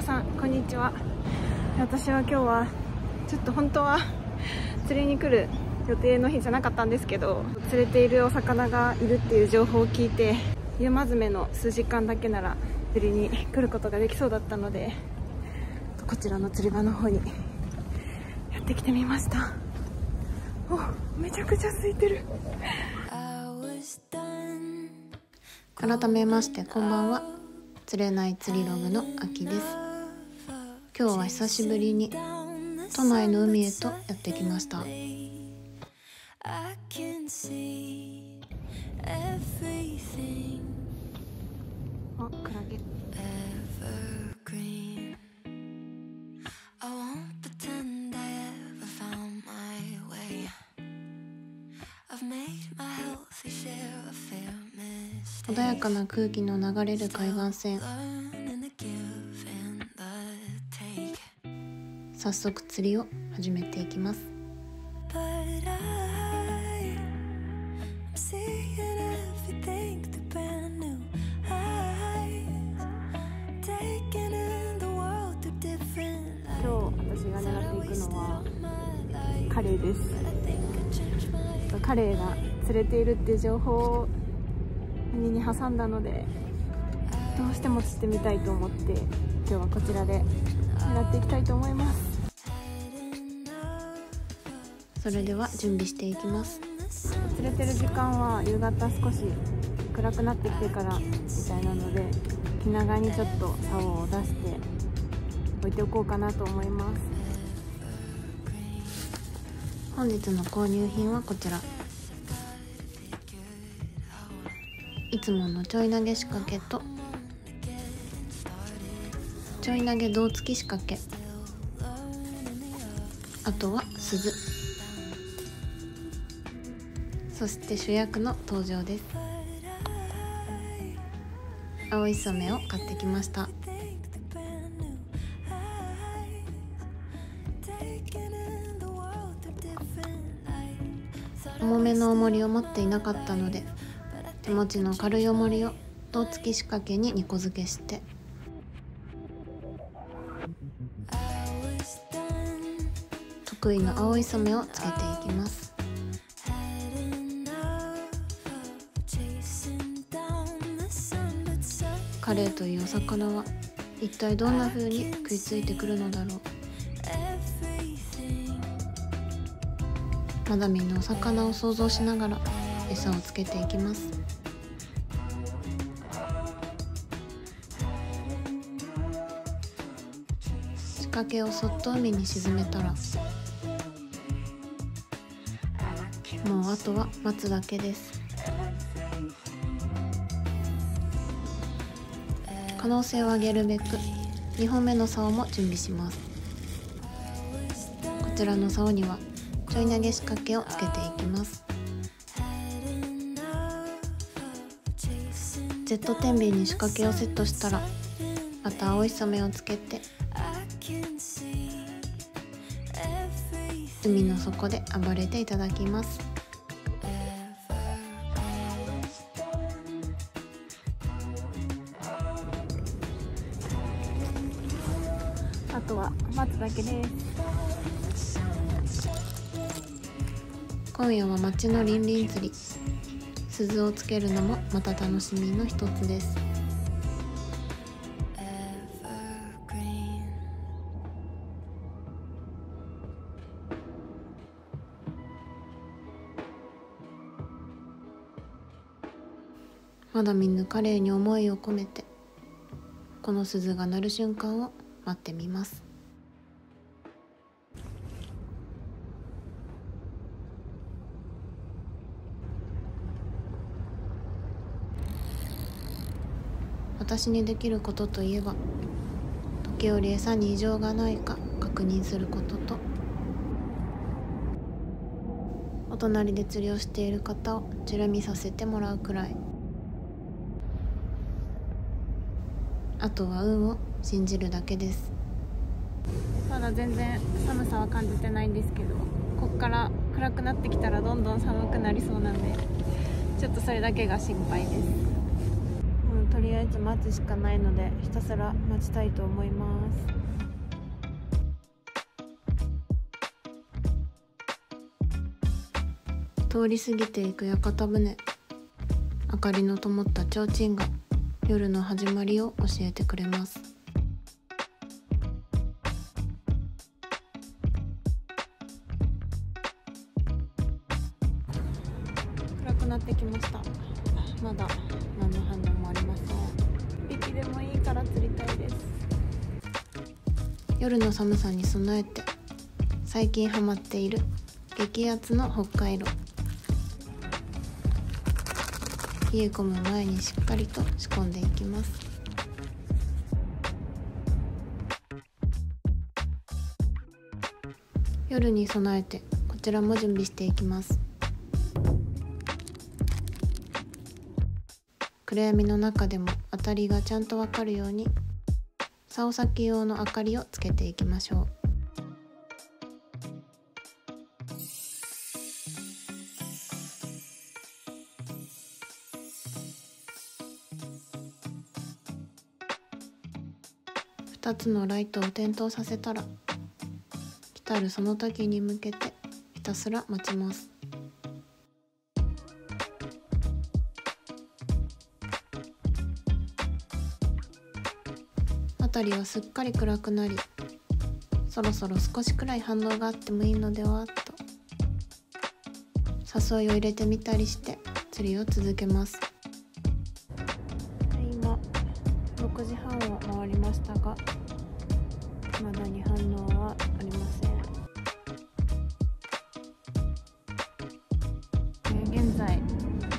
皆さんこんにちは。私は今日はちょっと本当は釣りに来る予定の日じゃなかったんですけど、釣れているお魚がいるっていう情報を聞いて、ユマヅメの数時間だけなら釣りに来ることができそうだったので、こちらの釣り場の方にやってきてみました。お、めちゃくちゃ空いてる。改めましてこんばんは。釣れない釣りログのあきです。今日は久しぶりに都内の海へとやってきました。あ、クラゲ。穏やかな空気の流れる海岸線。早速釣りを始めていきます。今日私が狙っていくのはカレイです。カレイが釣れているっていう情報を耳に挟んだので、どうしても釣ってみたいと思って、今日はこちらで狙っていきたいと思います。それでは準備していきます。釣れてる時間は夕方少し暗くなってきてからみたいなので、気長にちょっと竿を出して置いておこうかなと思います。本日の購入品はこちら。いつものちょい投げ仕掛けとちょい投げ胴付き仕掛け、あとは鈴、そして主役の登場です。青い染めを買ってきました。重めの重りを持っていなかったので、手持ちの軽い重りを胴付き仕掛けに2個付けして、得意の青い染めをつけていきます。カレイというお魚は一体どんな風に食いついてくるのだろう。マダミのお魚を想像しながら餌をつけていきます。仕掛けをそっと海に沈めたら、もうあとは待つだけです。可能性を上げるべく2本目の竿も準備します。こちらの竿にはちょい投げ仕掛けをつけていきます。ジェット天秤に仕掛けをセットしたら、また青い染めをつけて海の底で暴れていただきます。あとは待つだけです。今夜は街のリンリン釣り、鈴をつけるのもまた楽しみの一つです。まだ見ぬカレイに思いを込めて、この鈴が鳴る瞬間を待ってみます。私にできることといえば、時折餌に異常がないか確認することと、お隣で釣りをしている方をチラ見させてもらうくらい。あとは運を信じるだけです。まだ全然寒さは感じてないんですけど、ここから暗くなってきたらどんどん寒くなりそうなんで、ちょっとそれだけが心配です。ととりあえず待つしかないので、ひたすら待ちたいと思います。通り過ぎていく屋形船、明かりの灯った提灯が夜の始まりを教えてくれます。暗くなってきました。まだ何の反応もありません。一匹でもいいから釣りたいです。夜の寒さに備えて最近ハマっている激アツの北海道、冷え込む前にしっかりと仕込んでいきます。夜に備えてこちらも準備していきます。暗闇の中でも当たりがちゃんとわかるように竿先用の明かりをつけていきましょう。2つのライトを点灯させたら、来たるその時に向けてひたすら待ちます。辺りはすっかり暗くなり、そろそろ少しくらい反応があってもいいのではと誘いを入れてみたりして釣りを続けます。6時半を回りましたが、まだに反応はありません。現在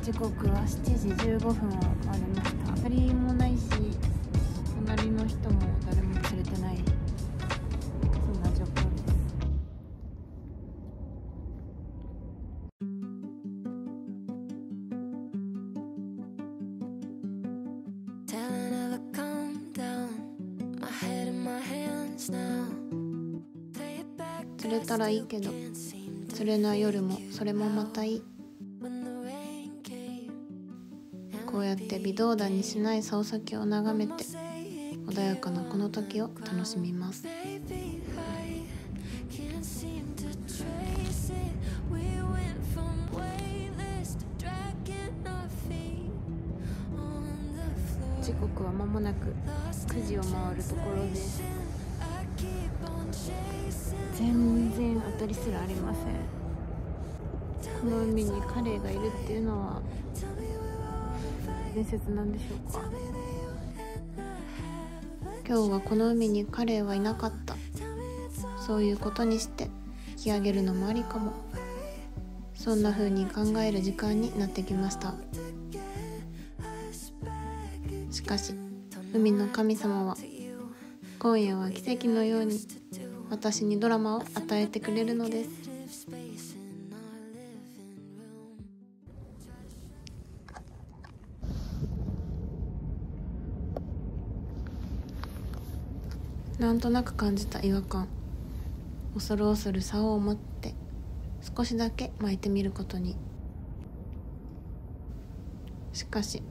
時刻は7時15分を回りました。当たりもないし、隣の人も誰も釣れてない、そんな状況です。釣れたらいいけど、釣れない夜もそれもまたいい。こうやって微動だにしない竿先を眺めて、穏やかなこの時を楽しみます。時刻は間もなく9時を回るところです。全然当たりすらありません。この海にカレイがいるっていうのは伝説なんでしょうか。今日はこの海にカレイはいなかった、そういうことにして引き上げるのもありかも、そんな風に考える時間になってきました。しかし海の神様は、今夜は奇跡のように私にドラマを与えてくれるのです。なんとなく感じた違和感、恐る恐る竿を持って少しだけ巻いてみることに。しかし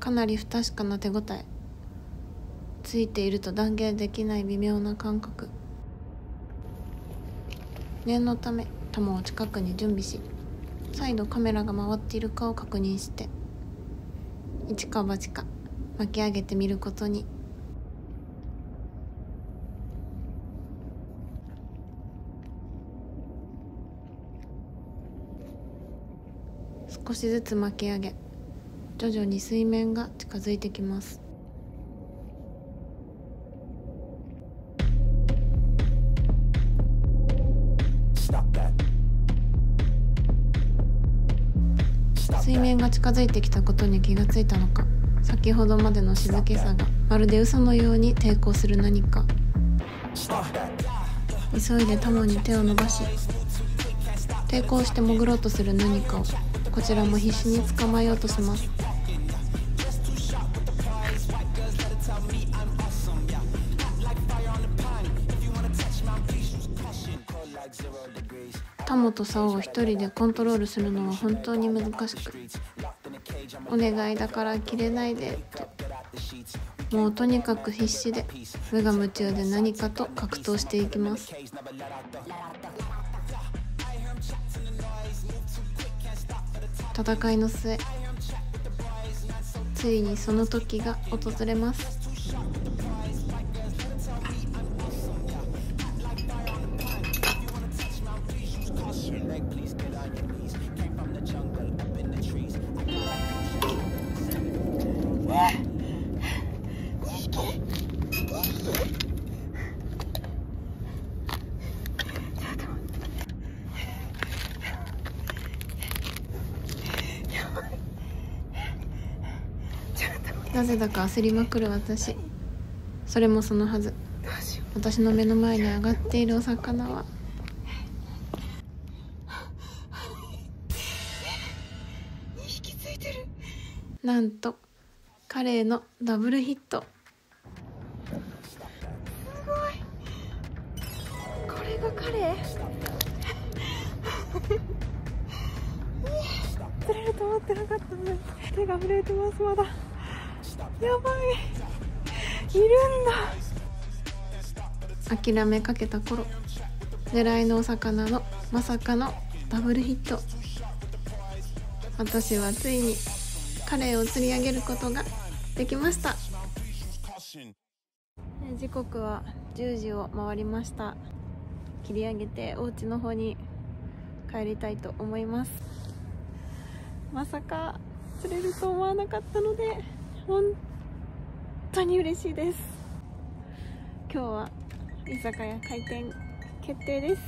かなり不確かな手応え、ついていると断言できない微妙な感覚。念のため玉を近くに準備し、再度カメラが回っているかを確認して、一か八か巻き上げてみることに。少しずつ巻き上げ、徐々に水面が近づいてきます。水面が近づいてきたことに気がついたのか、先ほどまでの静けさがまるで嘘のように抵抗する何か。急いでタモに手を伸ばし、抵抗して潜ろうとする何かをこちらも必死に捕まえようとします。タモと竿を一人でコントロールするのは本当に難しく、お願いだから切れないでともうとにかく必死で無我夢中で何かと格闘していきます。戦いの末、ついにその時が訪れます。なぜだか焦りまくる私。それもそのはず、私の目の前に上がっているお魚はなんとカレイのダブルヒット。すごい、これがカレイ釣れると思ってなかったので手が震えてます。まだやばい、いるんだ。諦めかけた頃、狙いのお魚のまさかのダブルヒット。私はついにカレイを釣り上げることができました。時刻は10時を回りました。切り上げてお家の方に帰りたいと思います。まさか釣れると思わなかったので本当に嬉しいです。今日は居酒屋開店決定です。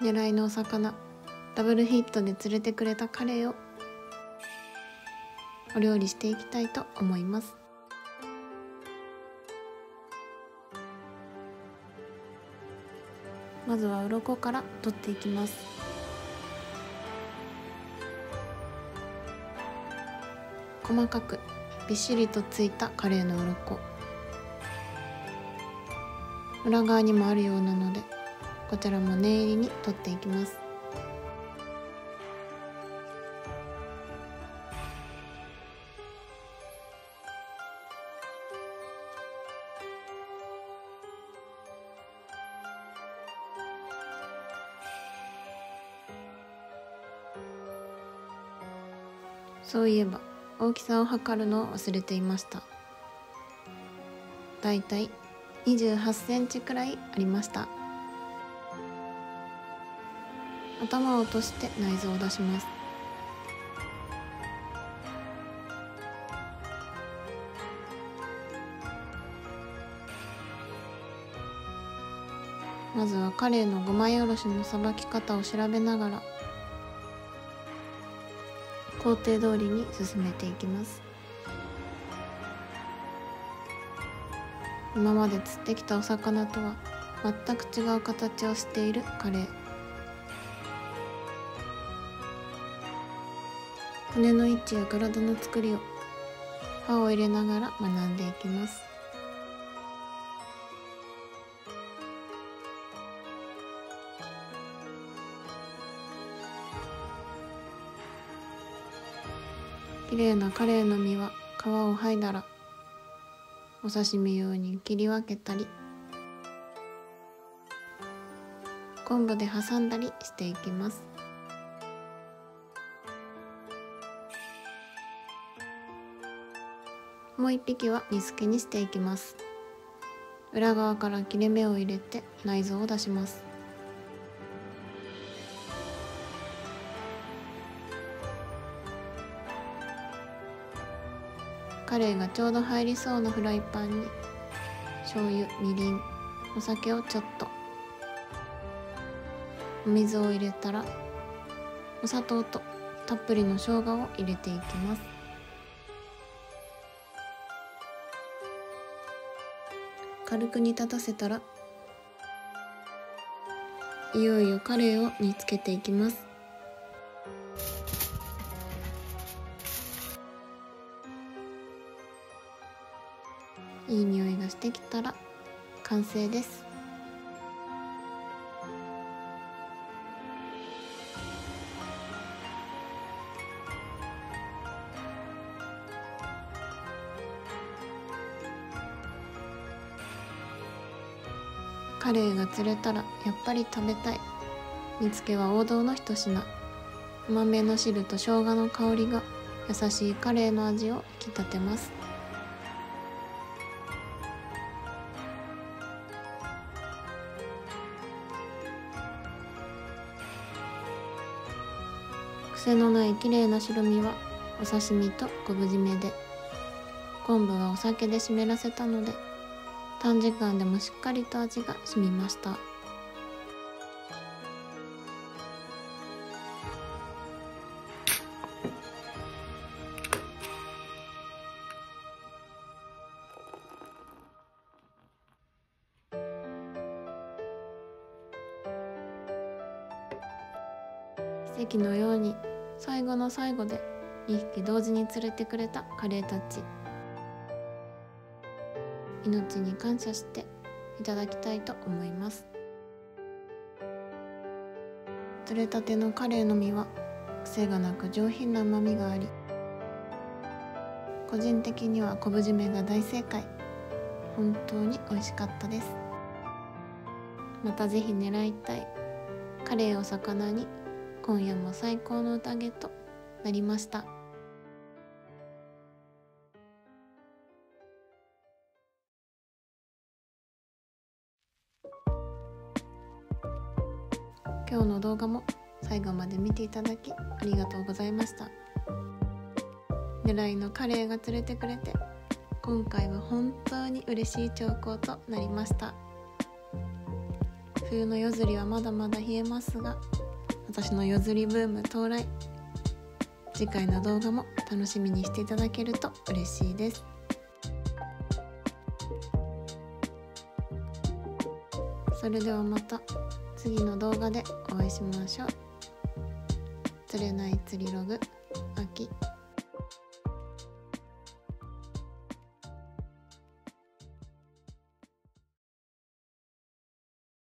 狙いのお魚、ダブルヒットで釣れてくれたカレイをお料理していきたいと思います。まずは鱗から取っていきます。細かくびっしりとついたカレイの鱗、裏側にもあるようなので、こちらも念入りに取っていきます。そういえば大きさを測るのを忘れていました。だいたい28センチくらいありました。頭を落として内臓を出します。まずはカレイの5枚おろしのさばき方を調べながら工程通りに進めていきます。今まで釣ってきたお魚とは全く違う形をしているカレイ。骨の位置や体の作りを刃を入れながら学んでいきます。綺麗なカレイの身は皮を剥いだらお刺身用に切り分けたり昆布で挟んだりしていきます。もう一匹は煮付けにしていきます。裏側から切れ目を入れて内臓を出します。カレイがちょうど入りそうなフライパンに醤油、みりん、お酒をちょっと、お水を入れたらお砂糖とたっぷりの生姜を入れていきます。軽く煮立たせたらいよいよカレイを煮つけていきます。いい匂いがしてきたら完成です。カレイが釣れたらやっぱり食べたい。煮付けは王道の一品。甘めの汁と生姜の香りが優しいカレイの味を引き立てます。癖のない綺麗な白身はお刺身と昆布締めで、昆布はお酒で湿らせたので短時間でもしっかりと味が染みました。奇跡のように最後の最後で2匹同時に釣れてくれたカレイたち、命に感謝していただきたいと思います。釣れたてのカレイの身は癖がなく上品な旨みがあり、個人的には昆布締めが大正解。本当に美味しかったです。またぜひ狙いたいカレイを魚に、今夜も最高の宴となりました。今日の動画も最後まで見ていただきありがとうございました。狙いのカレイが釣れてくれて、今回は本当に嬉しい兆候となりました。冬の夜釣りはまだまだ冷えますが、私の夜釣りブーム到来。次回の動画も楽しみにしていただけると嬉しいです。それではまた次の動画でお会いしましょう。釣れない釣りログ秋。